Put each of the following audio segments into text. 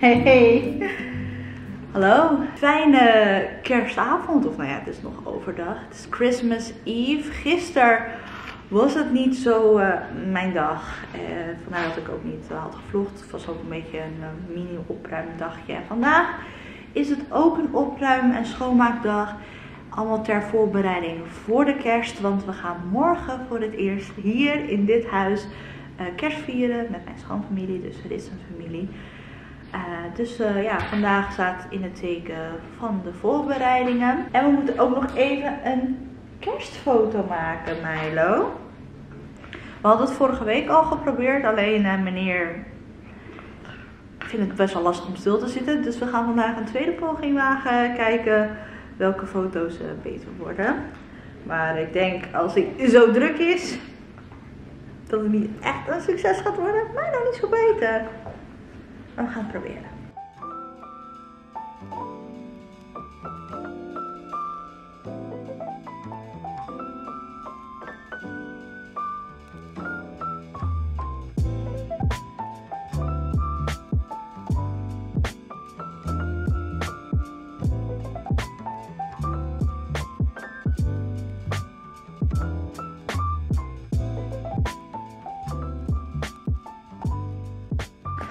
Hey! Hallo! Fijne kerstavond, of nou ja, het is nog overdag. Het is Christmas Eve. Gisteren was het niet zo mijn dag. Vandaar dat ik ook niet had gevlogd. Het was ook een beetje een mini opruimdagje. En vandaag is het ook een opruim- en schoonmaakdag. Allemaal ter voorbereiding voor de kerst. Want we gaan morgen voor het eerst hier in dit huis kerst vieren met mijn schoonfamilie. Dus er is een familie. Dus ja, vandaag staat in het teken van de voorbereidingen. En we moeten ook nog even een kerstfoto maken, Milo. We hadden het vorige week al geprobeerd. Alleen meneer vindt het best wel lastig om stil te zitten. Dus we gaan vandaag een tweede poging wagen. Kijken welke foto's beter worden. Maar ik denk als hij zo druk is, dat het niet echt een succes gaat worden. Maar nou niet zo beter. Maar we gaan het proberen.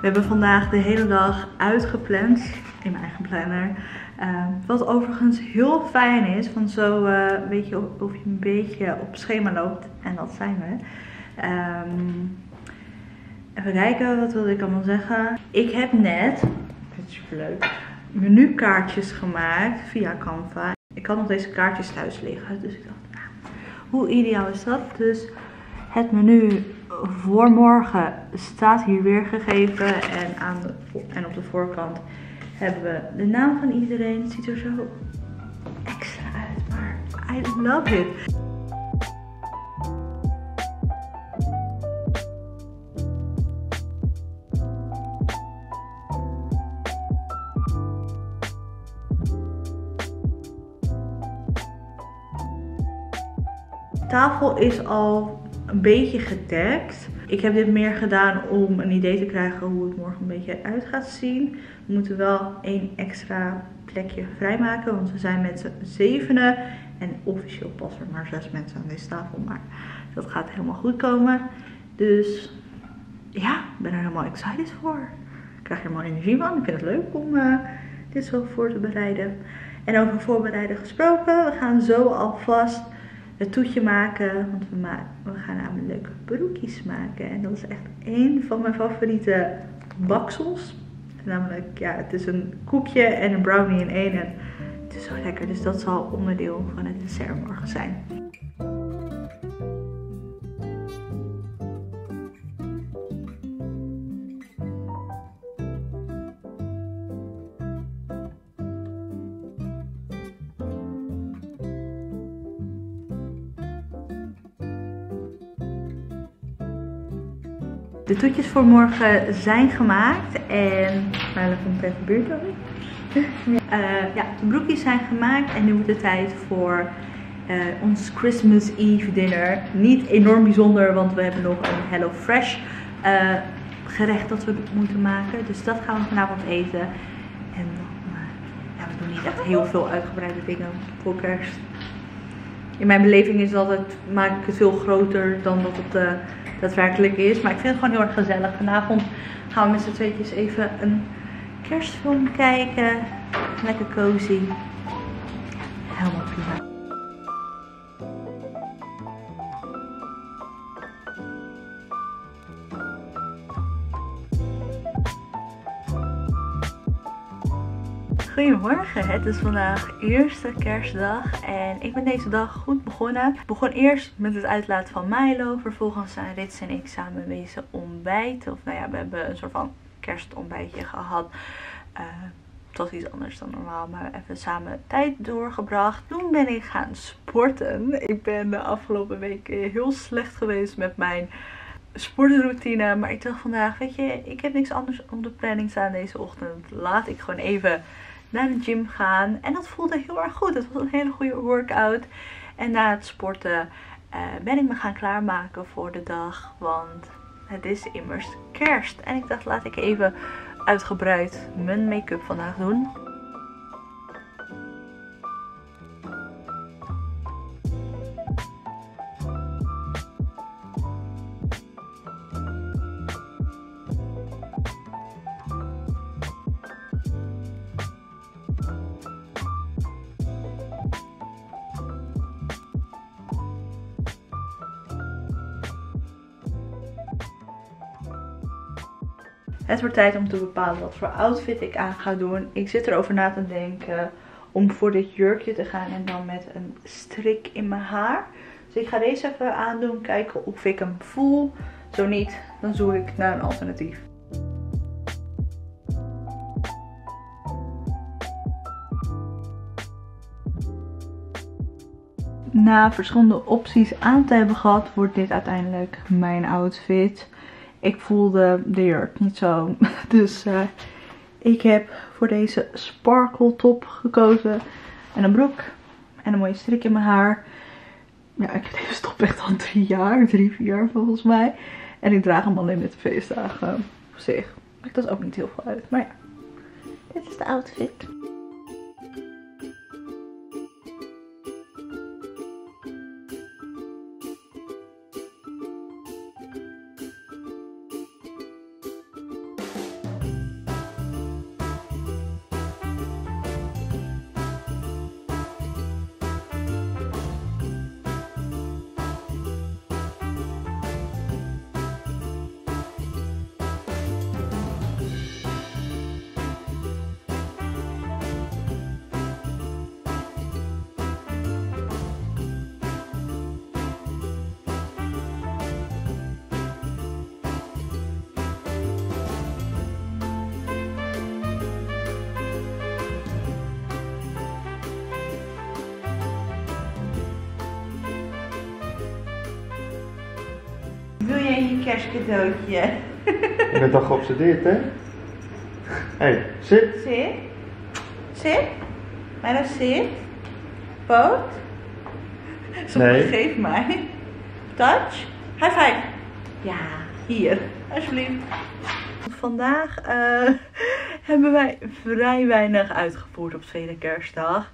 We hebben vandaag de hele dag uitgepland in mijn eigen planner. Wat overigens heel fijn is, want zo weet je of je een beetje op schema loopt. En dat zijn we. Even kijken, wat wilde ik allemaal zeggen. Ik heb net, dit is superleuk, menukaartjes gemaakt via Canva. Ik had nog deze kaartjes thuis liggen, dus ik dacht, nou, hoe ideaal is dat? Dus het menu voor morgen staat hier weer gegeven en, op de voorkant hebben we de naam van iedereen. Het ziet er zo extra uit, maar I love it. De tafel is al een beetje gedekt. Ik heb dit meer gedaan om een idee te krijgen hoe het morgen een beetje uit gaat zien. We moeten wel één extra plekje vrijmaken, want we zijn met z'n zevenen. En officieel passen er maar 6 mensen aan deze tafel, maar dat gaat helemaal goed komen. Dus ja, ik ben er helemaal excited voor. Ik krijg er helemaal energie van. Ik vind het leuk om dit zo voor te bereiden. En over voorbereiden gesproken, we gaan zo alvast het toetje maken, want we gaan namelijk leuke broekjes maken. En dat is echt één van mijn favoriete baksels. Namelijk, ja, het is een koekje en een brownie in één. En het is zo lekker, dus dat zal onderdeel van het dessert morgen zijn. De toetjes voor morgen zijn gemaakt en Milo komt even buurt alweer. Ja, de broekjes zijn gemaakt en nu wordt het tijd voor ons Christmas Eve dinner. Niet enorm bijzonder, want we hebben nog een Hello Fresh gerecht dat we moeten maken. Dus dat gaan we vanavond eten. En ja, we doen niet echt heel veel uitgebreide dingen voor kerst. In mijn beleving is dat het, maak ik het veel groter dan dat het daadwerkelijk is. Maar ik vind het gewoon heel erg gezellig. Vanavond gaan we met z'n tweetjes even een kerstfilm kijken. Lekker cozy. Helemaal prima. Goedemorgen, het is vandaag eerste kerstdag en ik ben deze dag goed begonnen. Ik begon eerst met het uitlaten van Milo, vervolgens zijn Rits en ik samen wezen ontbijten. Of nou ja, we hebben een soort van kerstontbijtje gehad. Het was iets anders dan normaal, maar even samen tijd doorgebracht. Toen ben ik gaan sporten. Ik ben de afgelopen week heel slecht geweest met mijn sportroutine, maar ik dacht vandaag, weet je, ik heb niks anders op de planning staan deze ochtend. Laat ik gewoon even naar de gym gaan. En dat voelde heel erg goed. Het was een hele goede workout. En na het sporten ben ik me gaan klaarmaken voor de dag. Want het is immers kerst. En ik dacht, laat ik even uitgebreid mijn make-up vandaag doen. Het wordt tijd om te bepalen wat voor outfit ik aan ga doen. Ik zit erover na te denken om voor dit jurkje te gaan en dan met een strik in mijn haar. Dus ik ga deze even aandoen, kijken of ik hem voel. Zo niet, dan zoek ik naar een alternatief. Na verschillende opties aan te hebben gehad, wordt dit uiteindelijk mijn outfit. Ik voelde de jurk niet zo, dus ik heb voor deze sparkle top gekozen en een broek en een mooie strik in mijn haar. Ja, ik heb deze top echt al 3, 4 jaar volgens mij en ik draag hem alleen met de feestdagen op zich. Maakt dat ook niet heel veel uit, maar ja, dit is de outfit. Wil je in je kerstcadeautje? Je bent al geobsedeerd, hè? Hé, zit. Zit. Zit. Maar dan zit. Poot. Nee. Geef mij. Touch. High five. Ja, hier. Alsjeblieft. Vandaag hebben wij vrij weinig uitgevoerd op tweede kerstdag.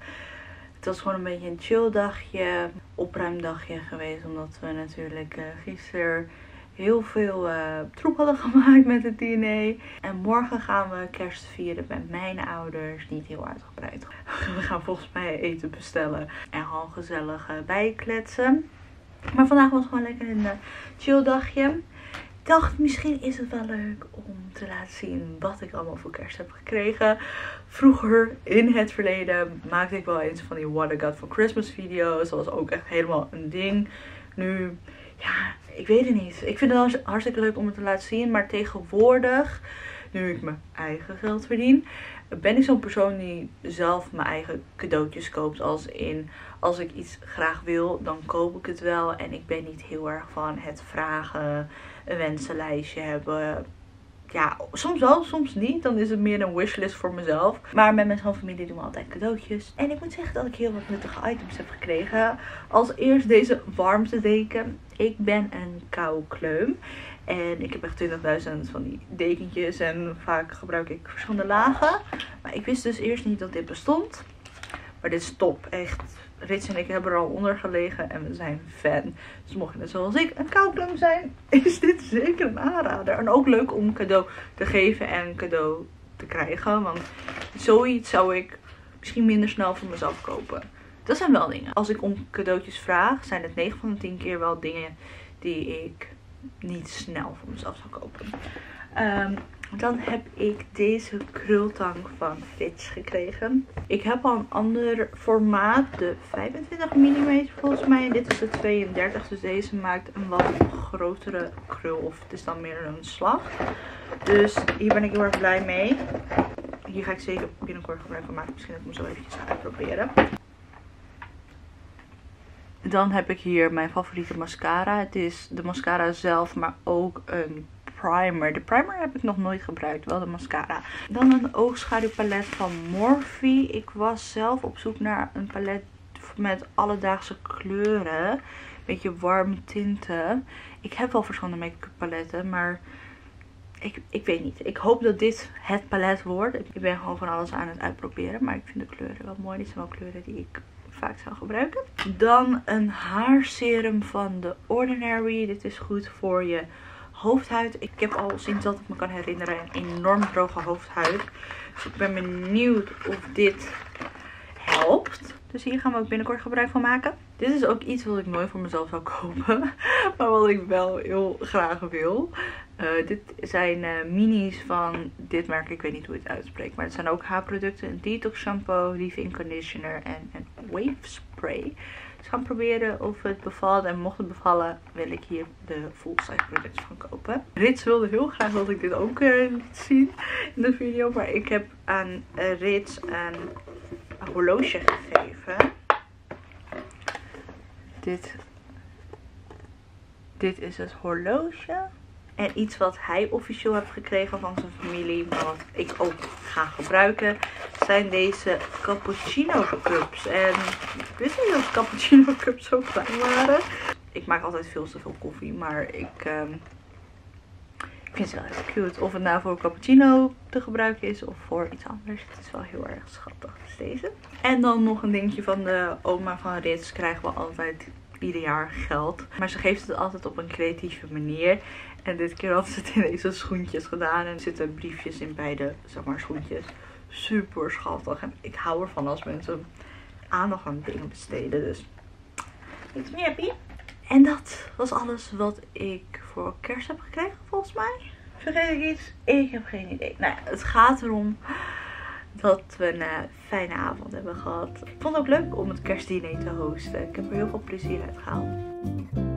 Het was gewoon een beetje een chill dagje, opruimdagje geweest. Omdat we natuurlijk gisteren heel veel troep hadden gemaakt met het diner. En morgen gaan we kerst vieren bij mijn ouders. Niet heel uitgebreid. We gaan volgens mij eten bestellen en gewoon gezellig bijkletsen. Maar vandaag was gewoon lekker een chill dagje. Ik dacht, misschien is het wel leuk om te laten zien wat ik allemaal voor kerst heb gekregen. Vroeger in het verleden maakte ik wel eens van die What I Got for Christmas video's. Dat was ook echt helemaal een ding. Nu, ja, ik weet het niet. Ik vind het hartstikke leuk om het te laten zien. Maar tegenwoordig, nu ik mijn eigen geld verdien, ben ik zo'n persoon die zelf mijn eigen cadeautjes koopt. Als in, als ik iets graag wil, dan koop ik het wel. En ik ben niet heel erg van het vragen, een wensenlijstje hebben. Ja, soms wel, soms niet. Dan is het meer een wishlist voor mezelf. Maar met mijn schoonfamilie doen we altijd cadeautjes. En ik moet zeggen dat ik heel wat nuttige items heb gekregen. Als eerst deze warmtedeken. Ik ben een koude kleum. En ik heb echt 20.000 van die dekentjes. En vaak gebruik ik verschillende lagen. Maar ik wist dus eerst niet dat dit bestond. Maar dit is top. Echt. Rits en ik hebben er al onder gelegen. En we zijn fan. Dus mocht je net zoals ik een koude kleum zijn, is dit zeker een aanrader. En ook leuk om cadeau te geven en cadeau te krijgen. Want zoiets zou ik misschien minder snel voor mezelf kopen. Dat zijn wel dingen. Als ik om cadeautjes vraag, zijn het 9 van de 10 keer wel dingen die ik niet snel voor mezelf zou kopen. Dan heb ik deze krultang van Fitch gekregen. Ik heb al een ander formaat, de 25 mm volgens mij. Dit is de 32, dus deze maakt een wat grotere krul. Of het is dan meer een slag. Dus hier ben ik heel erg blij mee. Hier ga ik zeker binnenkort gebruik van maken. Misschien dat ik hem zo eventjes ga uitproberen. Dan heb ik hier mijn favoriete mascara. Het is de mascara zelf, maar ook een primer. De primer heb ik nog nooit gebruikt, wel de mascara. Dan een oogschaduwpalet van Morphe. Ik was zelf op zoek naar een palet met alledaagse kleuren. Een beetje warme tinten. Ik heb wel verschillende make-up paletten, maar Ik weet niet. Ik hoop dat dit het palet wordt. Ik ben gewoon van alles aan het uitproberen. Maar ik vind de kleuren wel mooi. Dit zijn wel kleuren die ik vaak zou gebruiken. Dan een haarserum van The Ordinary. Dit is goed voor je hoofdhuid. Ik heb al sinds dat ik me kan herinneren een enorm droge hoofdhuid. Dus ik ben benieuwd of dit helpt. Dus hier gaan we ook binnenkort gebruik van maken. Dit is ook iets wat ik nooit voor mezelf zou kopen. Maar wat ik wel heel graag wil. Dit zijn minis van dit merk. Ik weet niet hoe het uitspreekt. Maar het zijn ook haarproducten. Een detox shampoo, leave-in conditioner en een wave spray. Dus gaan proberen of het bevalt. En mocht het bevallen wil ik hier de full-size producten van kopen. Rits wilde heel graag dat ik dit ook liet zien in de video. Maar ik heb aan Rits een horloge gegeven. Dit is het horloge. En iets wat hij officieel heeft gekregen van zijn familie, maar wat ik ook ga gebruiken, zijn deze cappuccino cups. En ik wist niet dat cappuccino cups zo klein waren. Ik maak altijd veel te veel koffie, maar ik vind ze wel heel cute. Of het nou voor cappuccino te gebruiken is of voor iets anders. Het is wel heel erg schattig, dus deze. En dan nog een dingetje van de oma van Rits krijgen we altijd ieder jaar geld. Maar ze geeft het altijd op een creatieve manier. En dit keer had ze het in deze schoentjes gedaan. En er zitten briefjes in beide, zeg maar, schoentjes. Super schattig. En ik hou ervan als mensen aandacht aan dingen besteden. Dus niks meer, happy. En dat was alles wat ik voor kerst heb gekregen, volgens mij. Vergeet ik iets? Ik heb geen idee. Nou ja, het gaat erom dat we een fijne avond hebben gehad. Ik vond het ook leuk om het kerstdiner te hosten. Ik heb er heel veel plezier uit gehaald.